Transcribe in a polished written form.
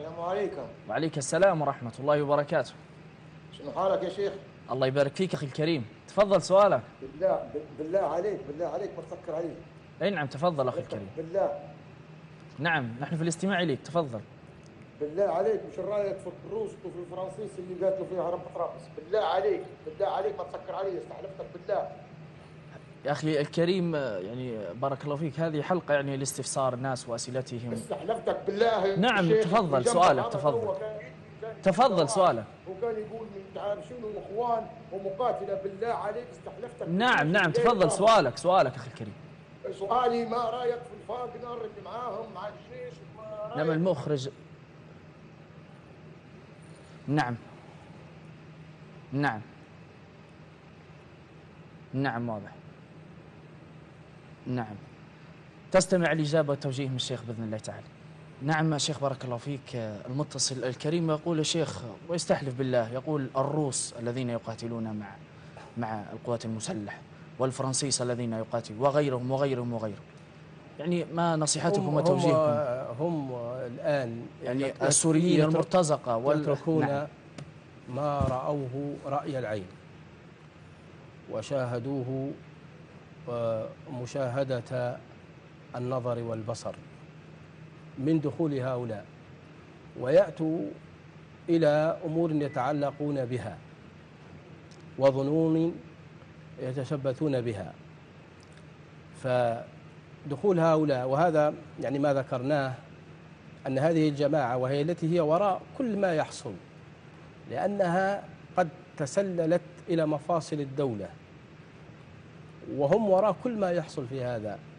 السلام عليكم. وعليك السلام ورحمة الله وبركاته. شنو حالك يا شيخ؟ الله يبارك فيك أخي الكريم، تفضل سؤالك. بالله عليك بالله عليك ما تفكر عليه. أي نعم تفضل أخي الكريم. بالله. نعم نحن في الاستماع إليك تفضل. بالله عليك وش رأيك في الروس وفي الفرنسيس اللي قاتلوا فيها هرم طرابلس؟ بالله عليك بالله عليك ما تفكر عليه استحلفتك بالله. يا أخي الكريم يعني بارك الله فيك هذه حلقة يعني لاستفسار الناس وأسئلتهم. استحلفتك بالله. نعم تفضل سؤالك تفضل. تفضل سؤالك. وكان يقول تعال شنو اخوان ومقاتله بالله عليك استحلفتك. نعم نعم تفضل سؤالك سؤالك اخي الكريم. سؤالي ما رايك في الفاغنر اللي معاهم مع الجيش؟ نعم المخرج. نعم. نعم. نعم واضح. نعم. تستمع الاجابه والتوجيه من الشيخ باذن الله تعالى. نعم يا شيخ بارك الله فيك. المتصل الكريم يقول يا شيخ ويستحلف بالله يقول الروس الذين يقاتلون مع القوات المسلحة والفرنسيس الذين يقاتلون وغيرهم وغيرهم وغيرهم يعني ما نصيحتكم وتوجيهكم؟ هم الآن يعني السوريين المرتزقة يتركون نعم. ما رأوه رأي العين وشاهدوه مشاهدة النظر والبصر من دخول هؤلاء ويأتوا إلى أمور يتعلقون بها وظنون يتشبثون بها فدخول هؤلاء وهذا يعني ما ذكرناه أن هذه الجماعة وهي التي هي وراء كل ما يحصل لأنها قد تسللت إلى مفاصل الدولة وهم وراء كل ما يحصل في هذا